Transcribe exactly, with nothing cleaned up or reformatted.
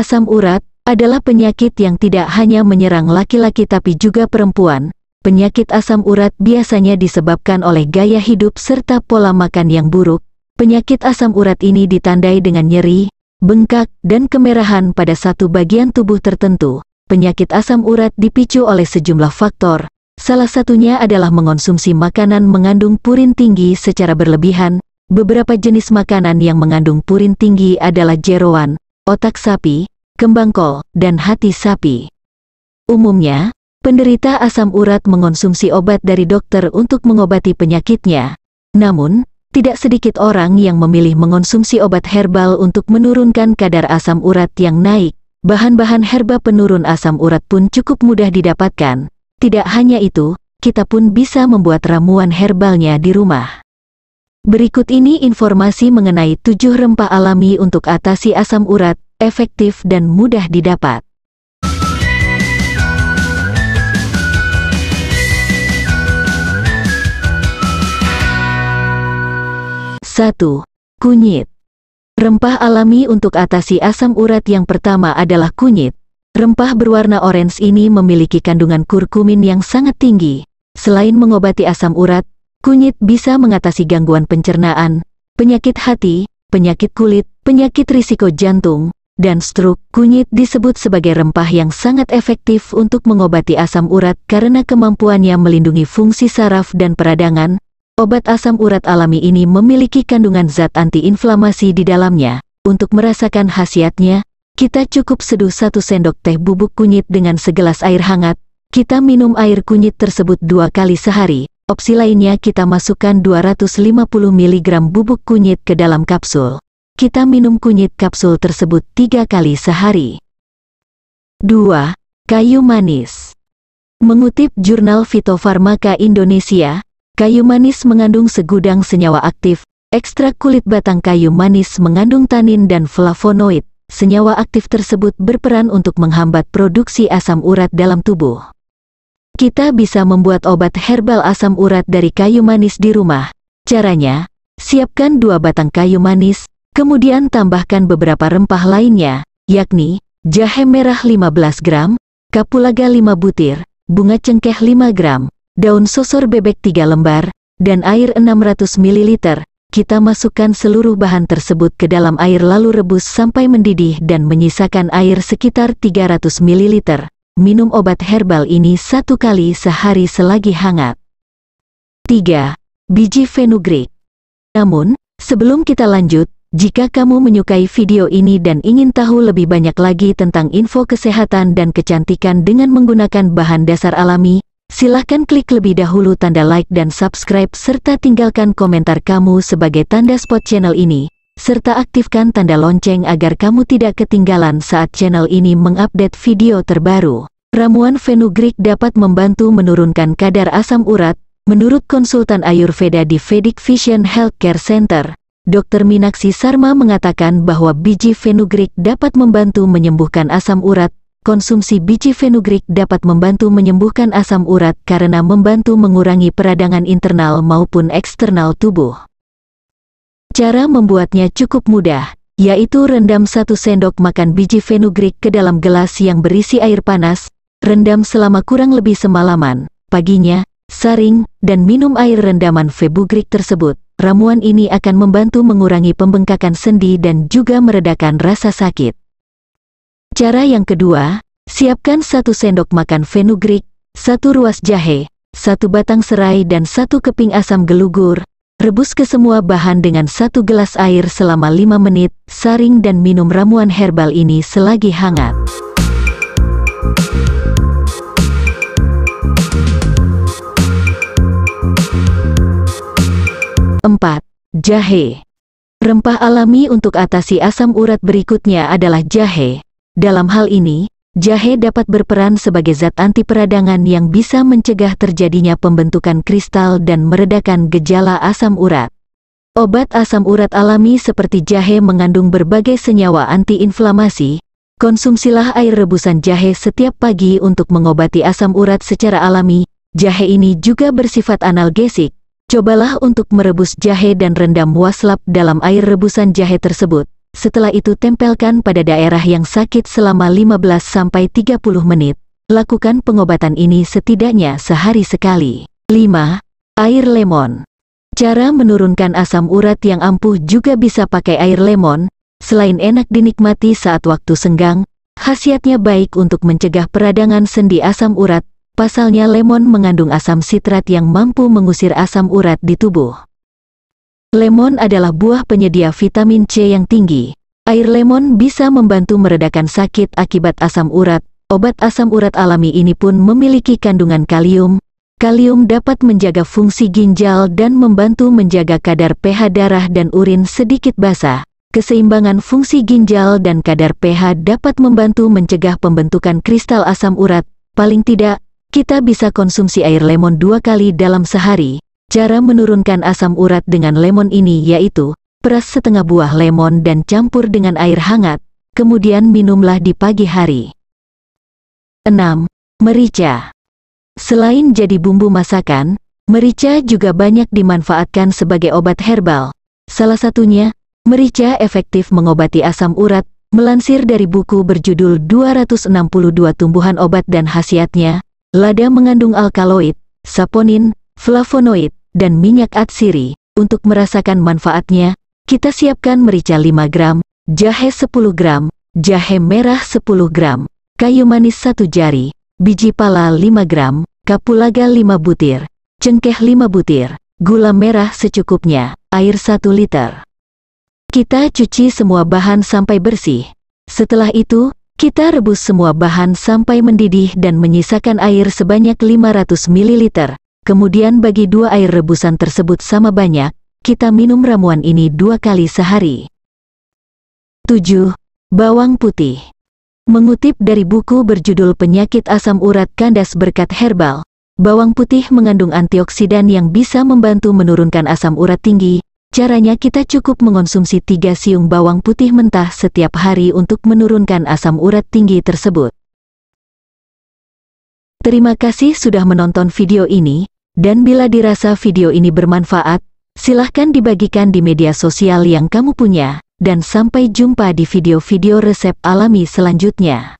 Asam urat adalah penyakit yang tidak hanya menyerang laki-laki tapi juga perempuan. Penyakit asam urat biasanya disebabkan oleh gaya hidup serta pola makan yang buruk. Penyakit asam urat ini ditandai dengan nyeri, bengkak, dan kemerahan pada satu bagian tubuh tertentu. Penyakit asam urat dipicu oleh sejumlah faktor. Salah satunya adalah mengonsumsi makanan mengandung purin tinggi secara berlebihan. Beberapa jenis makanan yang mengandung purin tinggi adalah jeroan, otak sapi, kembang kol, dan hati sapi. Umumnya, penderita asam urat mengonsumsi obat dari dokter untuk mengobati penyakitnya. Namun, tidak sedikit orang yang memilih mengonsumsi obat herbal untuk menurunkan kadar asam urat yang naik. Bahan-bahan herba penurun asam urat pun cukup mudah didapatkan. Tidak hanya itu, kita pun bisa membuat ramuan herbalnya di rumah. Berikut ini informasi mengenai tujuh rempah alami untuk atasi asam urat, efektif dan mudah didapat. satu. Kunyit. Rempah alami untuk atasi asam urat yang pertama adalah kunyit. Rempah berwarna orange ini memiliki kandungan kurkumin yang sangat tinggi. Selain mengobati asam urat, kunyit bisa mengatasi gangguan pencernaan, penyakit hati, penyakit kulit, penyakit risiko jantung, dan stroke. Kunyit disebut sebagai rempah yang sangat efektif untuk mengobati asam urat karena kemampuannya melindungi fungsi saraf dan peradangan. Obat asam urat alami ini memiliki kandungan zat antiinflamasi di dalamnya. Untuk merasakan khasiatnya, kita cukup seduh satu sendok teh bubuk kunyit dengan segelas air hangat. Kita minum air kunyit tersebut dua kali sehari. Opsi lainnya, kita masukkan dua ratus lima puluh miligram bubuk kunyit ke dalam kapsul. Kita minum kunyit kapsul tersebut tiga kali sehari. dua. Kayu manis. Mengutip jurnal Fitofarmaka Indonesia, kayu manis mengandung segudang senyawa aktif. Ekstrak kulit batang kayu manis mengandung tanin dan flavonoid. Senyawa aktif tersebut berperan untuk menghambat produksi asam urat dalam tubuh. Kita bisa membuat obat herbal asam urat dari kayu manis di rumah. Caranya, siapkan dua batang kayu manis, kemudian tambahkan beberapa rempah lainnya, yakni jahe merah lima belas gram, kapulaga lima butir, bunga cengkeh lima gram, daun sosor bebek tiga lembar, dan air enam ratus mililiter, kita masukkan seluruh bahan tersebut ke dalam air lalu rebus sampai mendidih dan menyisakan air sekitar tiga ratus mililiter. Minum obat herbal ini satu kali sehari selagi hangat. tiga. Biji fenugreek. Namun, sebelum kita lanjut, jika kamu menyukai video ini dan ingin tahu lebih banyak lagi tentang info kesehatan dan kecantikan dengan menggunakan bahan dasar alami, silahkan klik lebih dahulu tanda like dan subscribe serta tinggalkan komentar kamu sebagai tanda support channel ini, serta aktifkan tanda lonceng agar kamu tidak ketinggalan saat channel ini mengupdate video terbaru. Ramuan fenugreek dapat membantu menurunkan kadar asam urat, menurut konsultan Ayurveda di Vedic Vision Healthcare Center. dokter Minaksi Sharma mengatakan bahwa biji fenugreek dapat membantu menyembuhkan asam urat. Konsumsi biji fenugreek dapat membantu menyembuhkan asam urat karena membantu mengurangi peradangan internal maupun eksternal tubuh. Cara membuatnya cukup mudah, yaitu rendam satu sendok makan biji fenugreek ke dalam gelas yang berisi air panas, rendam selama kurang lebih semalaman, paginya, saring, dan minum air rendaman fenugreek tersebut. Ramuan ini akan membantu mengurangi pembengkakan sendi dan juga meredakan rasa sakit. Cara yang kedua, siapkan satu sendok makan fenugreek, satu ruas jahe, satu batang serai dan satu keping asam gelugur. Rebus ke semua bahan dengan satu gelas air selama lima menit, saring dan minum ramuan herbal ini selagi hangat. empat. Jahe. Rempah alami untuk atasi asam urat berikutnya adalah jahe. Dalam hal ini, jahe dapat berperan sebagai zat anti peradangan yang bisa mencegah terjadinya pembentukan kristal dan meredakan gejala asam urat. Obat asam urat alami seperti jahe mengandung berbagai senyawa antiinflamasi. Konsumsilah air rebusan jahe setiap pagi untuk mengobati asam urat secara alami. Jahe ini juga bersifat analgesik. Cobalah untuk merebus jahe dan rendam waslap dalam air rebusan jahe tersebut. Setelah itu tempelkan pada daerah yang sakit selama lima belas sampai tiga puluh menit. Lakukan pengobatan ini setidaknya sehari sekali. lima. Air lemon. Cara menurunkan asam urat yang ampuh juga bisa pakai air lemon. Selain enak dinikmati saat waktu senggang, khasiatnya baik untuk mencegah peradangan sendi asam urat. Pasalnya lemon mengandung asam sitrat yang mampu mengusir asam urat di tubuh. Lemon adalah buah penyedia vitamin C yang tinggi. Air lemon bisa membantu meredakan sakit akibat asam urat. Obat asam urat alami ini pun memiliki kandungan kalium. Kalium dapat menjaga fungsi ginjal dan membantu menjaga kadar pH darah dan urin sedikit basah. Keseimbangan fungsi ginjal dan kadar pH dapat membantu mencegah pembentukan kristal asam urat. Paling tidak, kita bisa konsumsi air lemon dua kali dalam sehari. Cara menurunkan asam urat dengan lemon ini yaitu, peras setengah buah lemon dan campur dengan air hangat, kemudian minumlah di pagi hari. enam. Merica. Selain jadi bumbu masakan, merica juga banyak dimanfaatkan sebagai obat herbal. Salah satunya, merica efektif mengobati asam urat, melansir dari buku berjudul dua ratus enam puluh dua Tumbuhan Obat dan Khasiatnya. Lada mengandung alkaloid, saponin, flavonoid, dan minyak atsiri. Untuk merasakan manfaatnya, kita siapkan merica lima gram, jahe sepuluh gram, jahe merah sepuluh gram, kayu manis satu jari, biji pala lima gram, kapulaga lima butir, cengkeh lima butir, gula merah secukupnya, air satu liter. Kita cuci semua bahan sampai bersih. Setelah itu, kita rebus semua bahan sampai mendidih dan menyisakan air sebanyak lima ratus mililiter. Kemudian bagi dua air rebusan tersebut sama banyak, kita minum ramuan ini dua kali sehari. tujuh. Bawang putih. Mengutip dari buku berjudul Penyakit Asam Urat Kandas Berkat Herbal, bawang putih mengandung antioksidan yang bisa membantu menurunkan asam urat tinggi. Caranya kita cukup mengonsumsi tiga siung bawang putih mentah setiap hari untuk menurunkan asam urat tinggi tersebut. Terima kasih sudah menonton video ini, dan bila dirasa video ini bermanfaat, silahkan dibagikan di media sosial yang kamu punya, dan sampai jumpa di video-video resep alami selanjutnya.